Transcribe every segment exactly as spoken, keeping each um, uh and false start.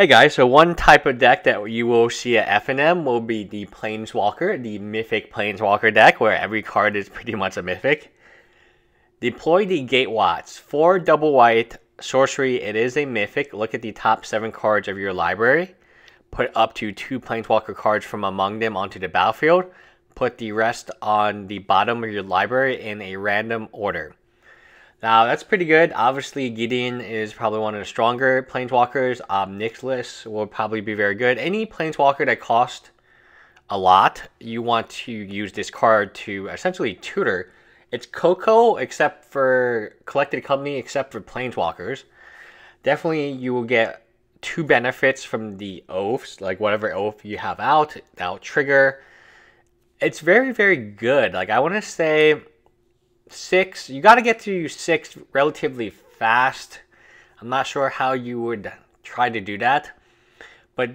Hey guys, so one type of deck that you will see at F N M will be the Planeswalker, the Mythic Planeswalker deck, where every card is pretty much a Mythic. Deploy the Gatewatch, four double white, sorcery, it is a Mythic. Look at the top seven cards of your library. Put up to two Planeswalker cards from among them onto the battlefield. Put the rest on the bottom of your library in a random order. Now, that's pretty good. Obviously, Gideon is probably one of the stronger Planeswalkers. Um, Nixless will probably be very good. Any Planeswalker that costs a lot, you want to use this card to essentially tutor. It's Coco, except for Collected Company, except for Planeswalkers. Definitely, you will get two benefits from the Oaths, like whatever Oath you have out, that'll trigger. It's very, very good. Like, I want to say six, you got to get to six relatively fast. I'm not sure how you would try to do that, but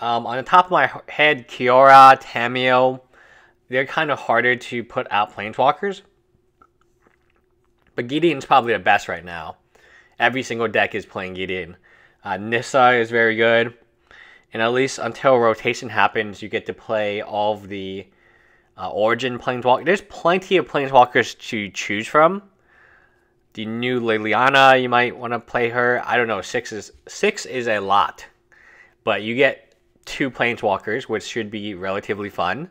um, on the top of my head, Kiora, Tamiyo, they're kind of harder to put out Planeswalkers, but Gideon's probably the best right now. Every single deck is playing Gideon. uh, Nissa is very good, and at least until rotation happens, you get to play all of the Uh, origin Planeswalker. There's plenty of Planeswalkers to choose from. The new Liliana, you might want to play her. I don't know, six is six is a lot, but you get two Planeswalkers, which should be relatively fun.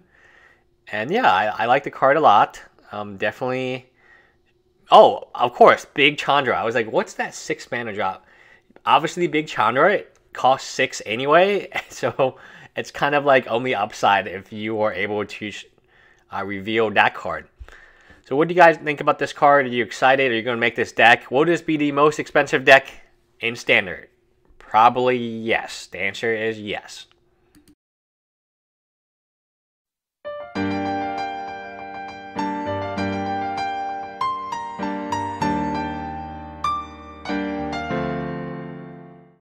And yeah, I, I like the card a lot. Um, definitely. Oh, of course, Big Chandra. I was like, what's that six mana drop? Obviously, Big Chandra costs six anyway, so it's kind of like only upside if you are able to I revealed that card. So what do you guys think about this card? Are you excited? Are you going to make this deck? Will this be the most expensive deck in Standard? Probably yes. The answer is yes.